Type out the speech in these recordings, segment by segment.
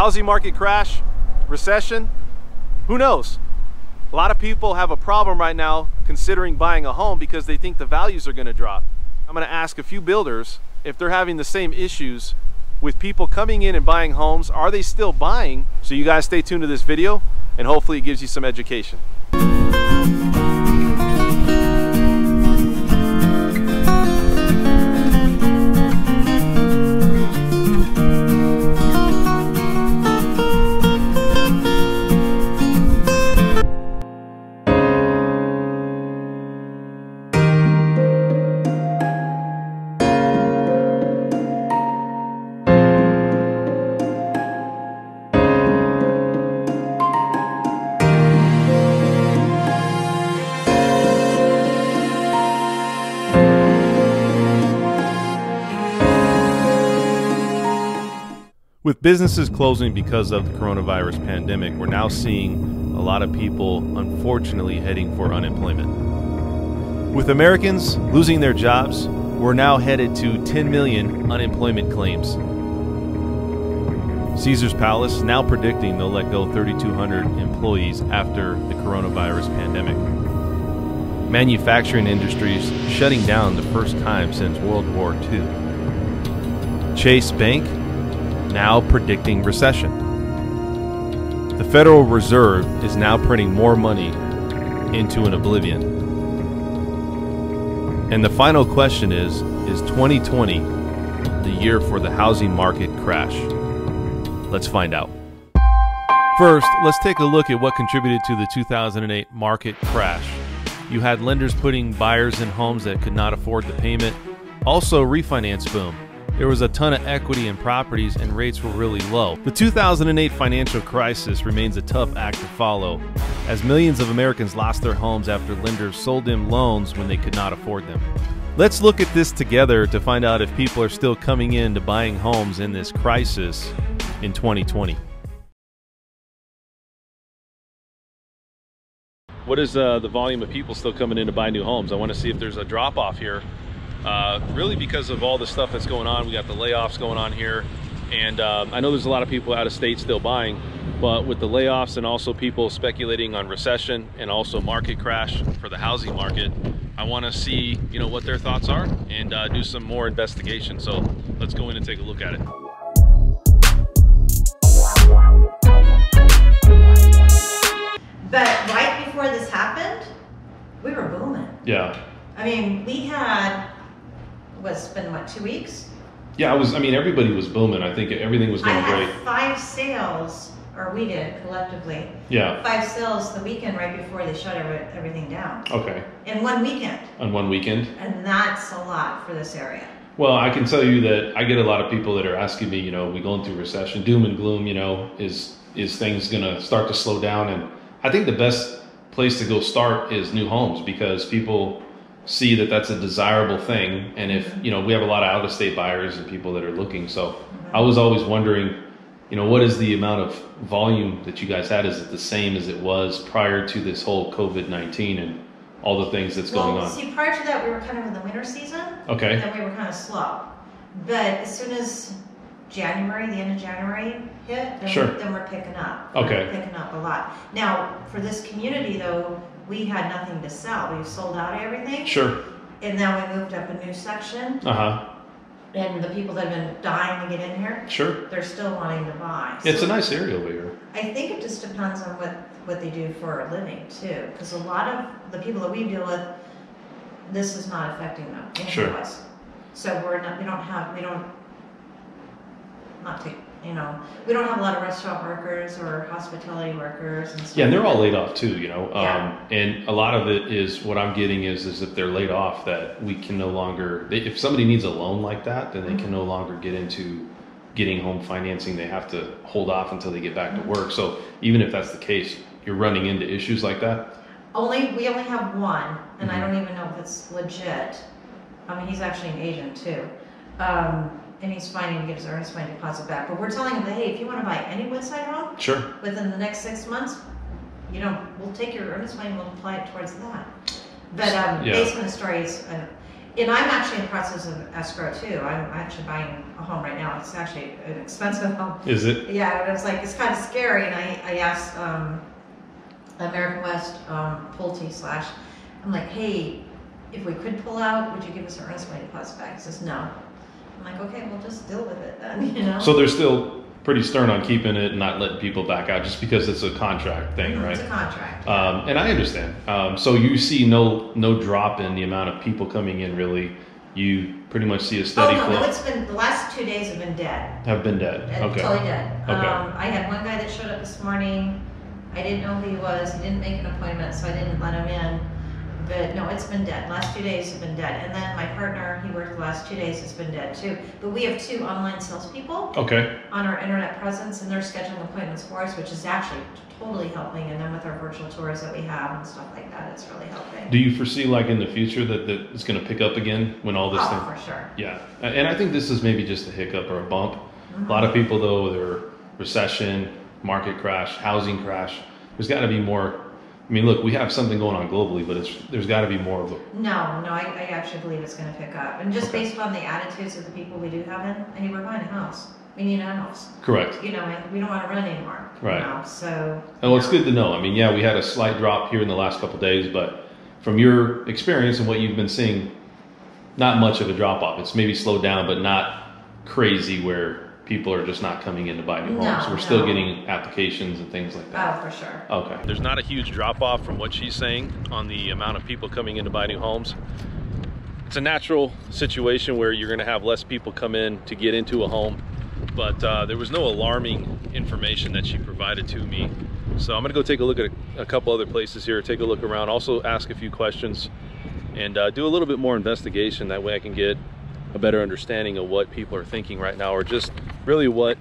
Housing market crash, recession, who knows? A lot of people have a problem right now considering buying a home because they think the values are going to drop. I'm going to ask a few builders if they're having the same issues with people coming in and buying homes. Are they still buying? So you guys stay tuned to this video and hopefully it gives you some education. With businesses closing because of the coronavirus pandemic, we're now seeing a lot of people, unfortunately, heading for unemployment. With Americans losing their jobs, we're now headed to 10 million unemployment claims. Caesar's Palace is now predicting they'll let go 3,200 employees after the coronavirus pandemic. Manufacturing industries shutting down the first time since World War II. Chase Bank now predicting recession. The Federal Reserve is now printing more money into an oblivion. And the final question is 2020 the year for the housing market crash? Let's find out. First, let's take a look at what contributed to the 2008 market crash. You had lenders putting buyers in homes that could not afford the payment. Also, refinance boom. There was a ton of equity in properties and rates were really low. The 2008 financial crisis remains a tough act to follow, as millions of Americans lost their homes after lenders sold them loans when they could not afford them. Let's look at this together to find out if people are still coming in to buying homes in this crisis in 2020. What is the volume of people still coming in to buy new homes? I want to see if there's a drop-off here. Really because of all the stuff that's going on. We got the layoffs going on here, and I know there's a lot of people out of state still buying, but with the layoffs and also people speculating on recession and also market crash for the housing market, I want to see, you know, what their thoughts are and do some more investigation. So let's go in and take a look at it. But right before this happened, we were booming. Yeah, I mean, we had, it's been what, 2 weeks? Yeah, everybody was booming. I think everything was going great. I had 5 sales, or we did collectively. Yeah. 5 sales the weekend right before they shut everything down. Okay. In one weekend. On one weekend. And that's a lot for this area. Well, I can tell you that I get a lot of people that are asking me, you know, we're going through recession, doom and gloom, you know, is things going to start to slow down? And I think the best place to go start is new homes, because people see that that's a desirable thing. And if, you know, we have a lot of out-of-state buyers and people that are looking. So I was always wondering, you know, what is the amount of volume that you guys had? Is it the same as it was prior to this whole COVID-19 and all the things that's going on? See, prior to that, we were kind of in the winter season. Okay. And we were kind of slow. But as soon as January, the end of January hit, then, then we're picking up. Okay. We're picking up a lot. Now, for this community, though, we had nothing to sell. We sold out everything. Sure. And then we moved up a new section. Uh-huh. And the people that have been dying to get in here, sure, they're still wanting to buy. So it's a nice area over here. I think it just depends on what they do for a living, too. Because a lot of the people that we deal with, this is not affecting them. Sure. So we're not, we don't have a lot of restaurant workers or hospitality workers and stuff. Yeah, and they're all laid off too, you know. And a lot of it is, what I'm getting is if they're laid off, that we can no longer, if somebody needs a loan like that, then they can no longer get into getting home financing. They have to hold off until they get back to work. So even if that's the case, you're running into issues like that. We only have one, and I don't even know if it's legit. I mean, he's actually an agent too. And he's finding to get his earnest money deposit back. But we're telling him that, hey, if you want to buy any Woodside home, sure, within the next 6 months, you know, we'll take your earnest money and we'll apply it towards that. But basement stories, And I'm actually in the process of escrow too. I'm actually buying a home right now. It's actually an expensive home. Is it? Yeah, and it's like, it's kind of scary. And I asked American West, Pulte / I'm like, hey, if we could pull out, would you give us an earnest money deposit back? He says, no. I'm like, okay, we'll just deal with it then, you know? So they're still pretty stern on keeping it and not letting people back out just because it's a contract thing, right? It's a contract. And I understand. So you see no drop in the amount of people coming in, really. You pretty much see a steady flow. No, it's been, the last 2 days have been dead. Have been dead. Okay. Totally dead. Okay. I had one guy that showed up this morning. I didn't know who he was. He didn't make an appointment, so I didn't let him in. But no, it's been dead. Last 2 days have been dead. And then my partner, he worked the last 2 days, has been dead too. But we have 2 online salespeople on our internet presence, and they're scheduling appointments for us, which is actually totally helping. And then with our virtual tours that we have and stuff like that, it's really helping. Do you foresee, like, in the future that it's going to pick up again when all this thing? Oh, for sure. Yeah. And I think this is maybe just a hiccup or a bump. Mm-hmm. A lot of people, though, their recession, market crash, housing crash, there's got to be more. I mean, look, we have something going on globally, but there's got to be more of a... No, I actually believe it's going to pick up. And just based on the attitudes of the people we do have in, hey, we're buying a house. We need a house. Correct. You know, and we don't want to rent anymore. Right. You know, so... Well, it's good to know. I mean, yeah, we had a slight drop here in the last couple of days, but from your experience and what you've been seeing, not much of a drop-off. It's maybe slowed down, but not crazy where... people are just not coming in to buy new homes. We're still getting applications and things like that. Oh, for sure. Okay. There's not a huge drop off from what she's saying on the amount of people coming in to buy new homes. It's a natural situation where you're going to have less people come in to get into a home, but there was no alarming information that she provided to me. So I'm going to go take a look at a couple other places here, take a look around, also ask a few questions, and do a little bit more investigation. That way I can get a better understanding of what people are thinking right now, or just really what,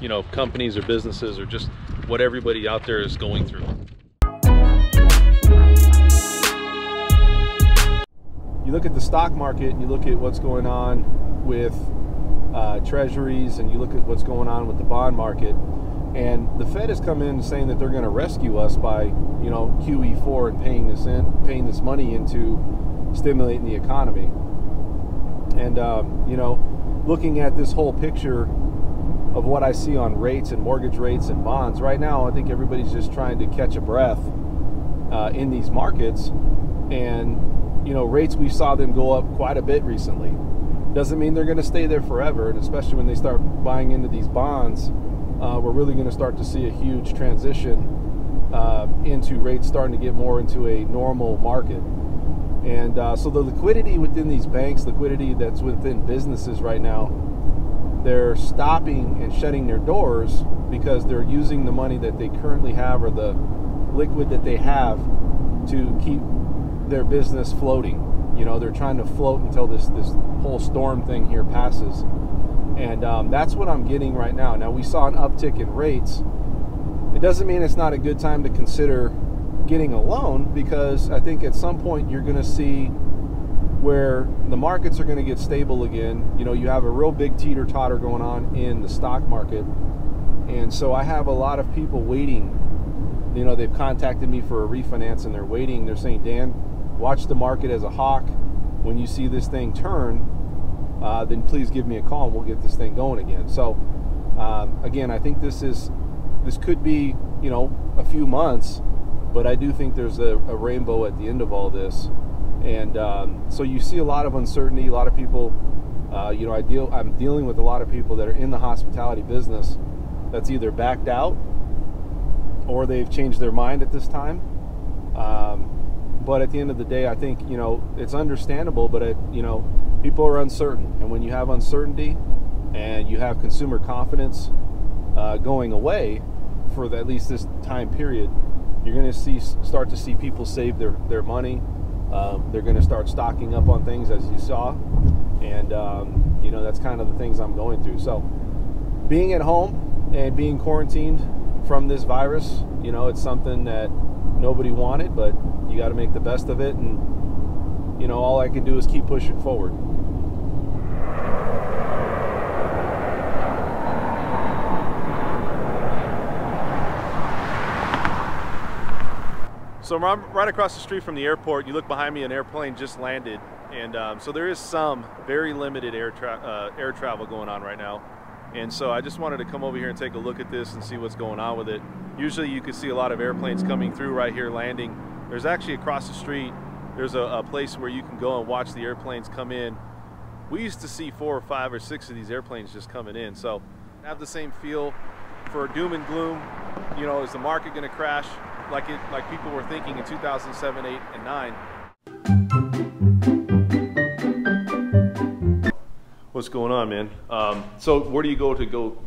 you know, companies or businesses, or just what everybody out there is going through. You look at the stock market, you look at what's going on with treasuries, and you look at what's going on with the bond market, and the Fed has come in saying that they're going to rescue us by, you know, QE4 and paying this money into stimulating the economy. And, you know, looking at this whole picture of what I see on rates and mortgage rates and bonds right now, I think everybody's just trying to catch a breath in these markets. And, you know, rates, we saw them go up quite a bit recently. Doesn't mean they're going to stay there forever. And especially when they start buying into these bonds, we're really going to start to see a huge transition into rates starting to get more into a normal market. And so the liquidity within these banks, liquidity that's within businesses right now, they're stopping and shutting their doors because they're using the money that they currently have, or the liquid that they have, to keep their business floating. You know, they're trying to float until this whole storm thing here passes. And that's what I'm getting right now. Now, we saw an uptick in rates. It doesn't mean it's not a good time to consider getting a loan, because I think at some point you're going to see where the markets are going to get stable again. You know, you have a real big teeter-totter going on in the stock market, and so I have a lot of people waiting. You know, they've contacted me for a refinance, and they're waiting. They're saying, Dan, watch the market as a hawk. When you see this thing turn, then please give me a call and we'll get this thing going again. So again, I think this could be, you know, a few months. But I do think there's a rainbow at the end of all this. And so you see a lot of uncertainty. A lot of people, you know, I'm dealing with a lot of people that are in the hospitality business that's either backed out or they've changed their mind at this time. But at the end of the day, I think, you know, it's understandable, but, you know, people are uncertain. And when you have uncertainty and you have consumer confidence going away for at least this time period, you're going to start to see people save their money. They're going to start stocking up on things, as you saw. And, you know, that's kind of the things I'm going through. So being at home and being quarantined from this virus, you know, it's something that nobody wanted, but you got to make the best of it. And, you know, all I can do is keep pushing forward. So I'm right across the street from the airport. You look behind me, an airplane just landed. And so there is some very limited air travel going on right now. And so I just wanted to come over here and take a look at this and see what's going on with it. Usually you can see a lot of airplanes coming through right here landing. There's actually across the street, there's a place where you can go and watch the airplanes come in. We used to see 4 or 5 or 6 of these airplanes just coming in. So I have the same feel for doom and gloom. You know, is the market going to crash like people were thinking in 2007, 8, and 9? What's going on, man? So where do you go to go?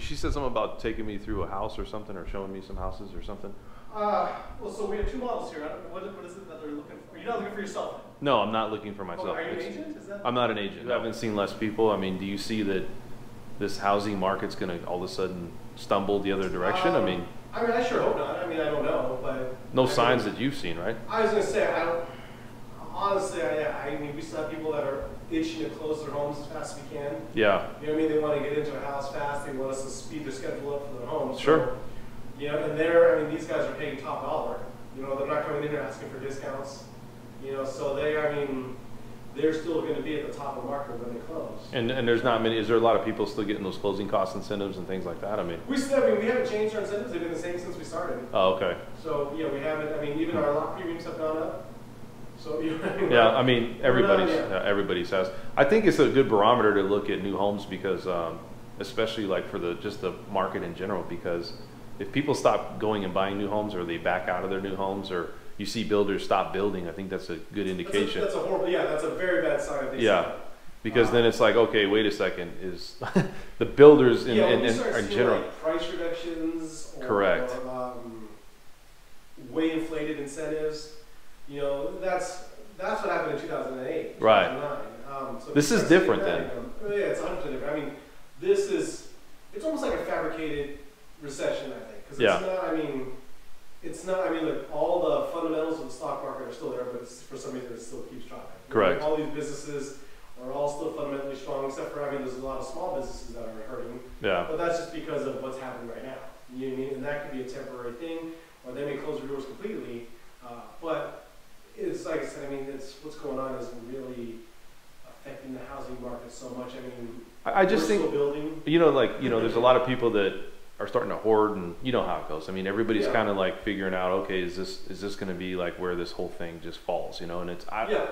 She said something about taking me through a house or something, or showing me some houses or something. Well, so we have 2 models here. I don't know, what is it that they're looking for? You're not looking for yourself? No, I'm not looking for myself. Oh, are you an agent? Is that... I'm not an agent. No. I haven't seen less people. I mean, do you see that this housing market's going to all of a sudden stumble the other direction? I mean, I sure hope not. I mean, I don't know, but... No signs that you've seen, right? I was going to say, I don't... Honestly, I mean, we still have people that are itching to close their homes as fast as we can. Yeah. You know what I mean? They want to get into a house fast. They want us to speed their schedule up for their homes. Sure. So, you know, and they're, I mean, these guys are paying top dollar. You know, they're not coming in here asking for discounts. You know, so they, I mean, they're still going to be at the top of the market when they close. And there's not many, is there a lot of people still getting those closing cost incentives and things like that? I mean. We haven't changed our incentives. They've been the same since we started. Oh, okay. So, yeah, we haven't, I mean, even our lot premiums have gone up. So, you know, yeah, I mean, everybody's has. I think it's a good barometer to look at new homes because, especially like for just the market in general, because if people stop going and buying new homes, or they back out of their new homes, or you see builders stop building, I think that's a good indication. That's a horrible, yeah, that's a very bad sign. Yeah, because then it's like, okay, wait a second, is the builders in general. Like price reductions. Or, correct. Way inflated incentives. You know, that's what happened in 2008, right? 2009. So this is different then. Yeah, it's 100% different. I mean, this is, it's almost like a fabricated recession, I think. Because it's not, I mean, it's not, I mean, like all the fundamentals of the stock market are still there, but it's, for some reason it still keeps dropping. Correct. Like, all these businesses are all still fundamentally strong, except for, I mean, there's a lot of small businesses that are hurting. Yeah. But that's just because of what's happening right now. You know what I mean? And that could be a temporary thing, or they may close their doors completely, but it's like I said, I mean, it's, what's going on isn't really affecting the housing market so much. I mean, I just think, building. You know, like, you know, there's a lot of people that are starting to hoard, and you know how it goes. I mean, everybody's kind of like figuring out, okay, is this going to be like where this whole thing just falls, you know? And it's, I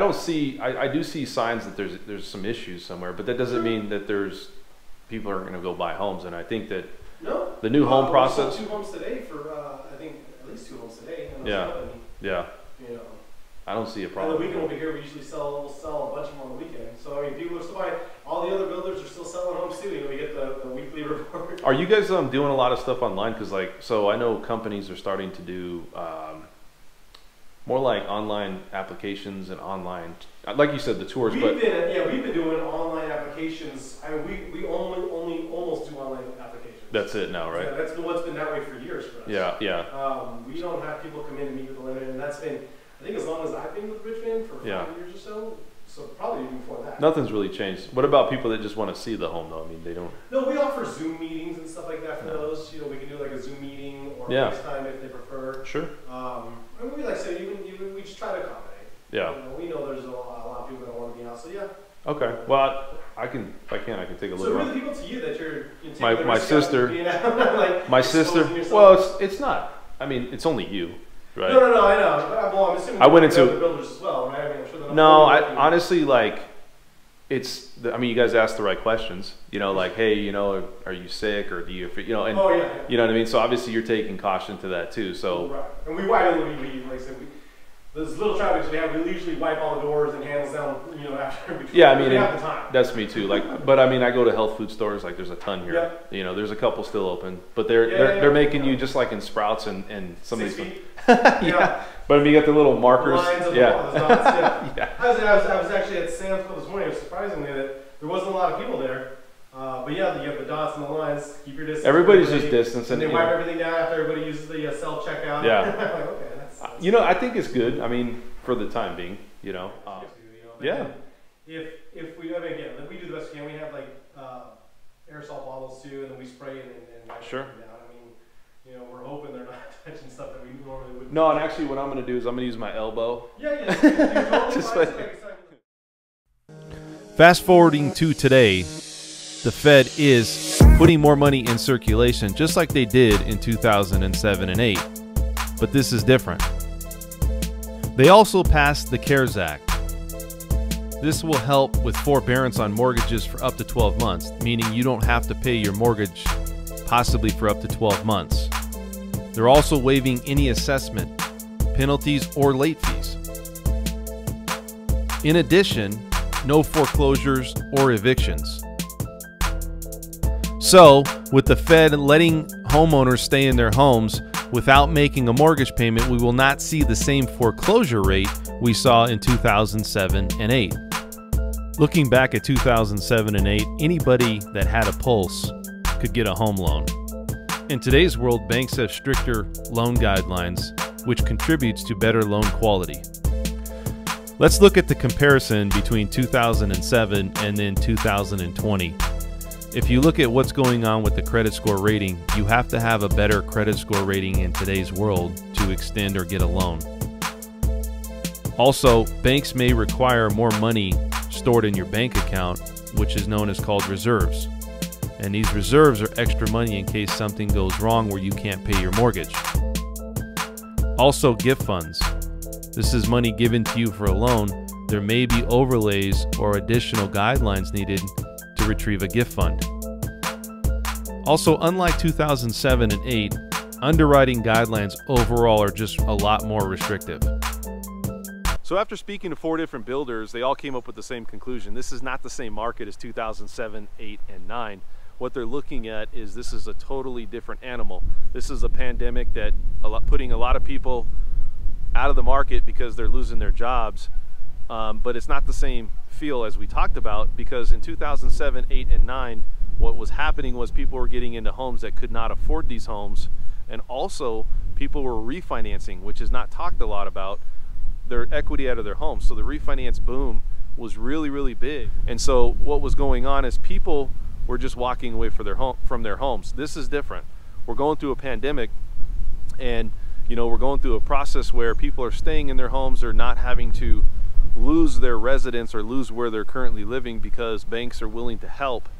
don't see, I do see signs that there's some issues somewhere, but that doesn't mean that people aren't going to go buy homes. And I think that the new home process. 2 homes today for, I think at least 2 homes today. Yeah. You know, I don't see a problem. On the weekend over here, we usually sell a bunch of them on the weekend. So I mean, people are still buying. All the other builders are still selling homes too. You know, we get the weekly report. Are you guys doing a lot of stuff online? Because like, so I know companies are starting to do more like online applications and online, like you said, the tours. We've been doing online applications. I mean, we only almost do online applications. That's it now, right? Yeah, that's what's been that way for years for us. Yeah, yeah. We don't have people come in and meet with the landlord, and that's been, I think, as long as I've been with Richmond for 5 years or so. So probably even before that. Nothing's really changed. What about people that just want to see the home, though? I mean, they don't. No, we offer Zoom meetings and stuff like that for those. You know, we can do like a Zoom meeting or FaceTime if they prefer. Sure. I mean, like I said, we just try to accommodate. Yeah. You know, we know there's a lot of people that want to be out, so yeah. Okay. Well, I can take a look. So who are the people to you that you're taking? My sister. You know, like my sister. Well, it's not. I mean, it's only you, right? No, I know. Well, I'm assuming I went into the builders as well, right? I mean, I'm sure. No, I honestly like. I mean, you guys asked the right questions. You know, like, hey, you know, are you sick, or do you, you know, and you know what I mean. So obviously, you're taking caution to that too. So. Right. And we like I said, there's little traffic we have. We usually wipe all the doors and handles down, you know, after every time. That's me too. Like, but I mean, I go to health food stores. Like, there's a ton here. Yeah. You know, there's a couple still open, but they're making you just like in Sprouts and some of these. Yeah. But I mean, you got the little markers. I was actually at Sam's Club this morning. It was surprisingly that there wasn't a lot of people there. But yeah, you have the dots and the lines. Keep your distance. Everybody's just distancing. They wipe everything down after everybody uses the self checkout. Yeah. Like, okay. You know, I think it's good. I mean, for the time being, you know. Yeah. If we, I mean, again, we do the best we can. We have like aerosol bottles too, and then we spray and wipe them down. I mean, you know, we're hoping they're not touching stuff that we normally wouldn't. No, and actually, what I'm going to do is I'm going to use my elbow. Yeah, yeah. You're totally just fine. Like, Fast forwarding to today, the Fed is putting more money in circulation just like they did in 2007 and 8, but this is different. They also passed the CARES Act. This will help with forbearance on mortgages for up to 12 months, meaning you don't have to pay your mortgage possibly for up to 12 months. They're also waiving any assessment, penalties, or late fees. In addition, no foreclosures or evictions. So, with the Fed letting homeowners stay in their homes without making a mortgage payment, we will not see the same foreclosure rate we saw in 2007 and 8. Looking back at 2007 and 8, anybody that had a pulse could get a home loan. In today's world, banks have stricter loan guidelines, which contributes to better loan quality. Let's look at the comparison between 2007 and then 2020. If you look at what's going on with the credit score rating, you have to have a better credit score rating in today's world to extend or get a loan. Also, banks may require more money stored in your bank account, which is known as called reserves. And these reserves are extra money in case something goes wrong where you can't pay your mortgage. Also, gift funds. This is money given to you for a loan. There may be overlays or additional guidelines needed to retrieve a gift fund. Also, unlike 2007 and 8, underwriting guidelines overall are just a lot more restrictive. So after speaking to 4 different builders, they all came up with the same conclusion. This is not the same market as 2007, 8, and 9. What they're looking at is this is a totally different animal. This is a pandemic that putting a lot of people out of the market because they're losing their jobs. But it's not the same feel as we talked about, because in 2007, 8, and 9, what was happening was people were getting into homes that could not afford these homes, and also people were refinancing, which is not talked a lot about, their equity out of their homes. So the refinance boom was really, really big. And so what was going on is people were just walking away from their homes. This is different. We're going through a pandemic, and you know, we're going through a process where people are staying in their homes. They're not having to lose their residence or lose where they're currently living because banks are willing to help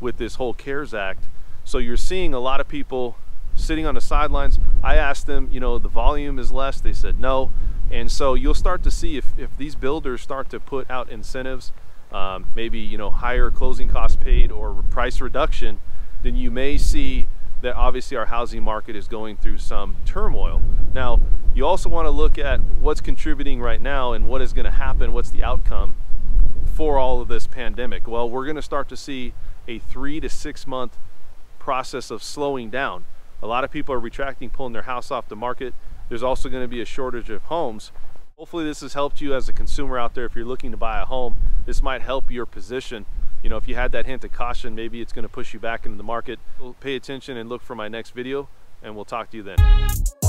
with this whole CARES Act. So you're seeing a lot of people sitting on the sidelines. I asked them, you know, the volume is less. They said no. And so you'll start to see if these builders start to put out incentives, maybe, you know, higher closing costs paid or price reduction, then you may see that obviously our housing market is going through some turmoil. Now, you also want to look at what's contributing right now and what is going to happen, what's the outcome for all of this pandemic. Well, we're going to start to see a 3 to 6 month process of slowing down. A lot of people are retracting, pulling their house off the market. There's also going to be a shortage of homes. Hopefully this has helped you as a consumer out there. If you're looking to buy a home, this might help your position. You know, if you had that hint of caution, maybe it's going to push you back into the market. Pay attention and look for my next video, and we'll talk to you then.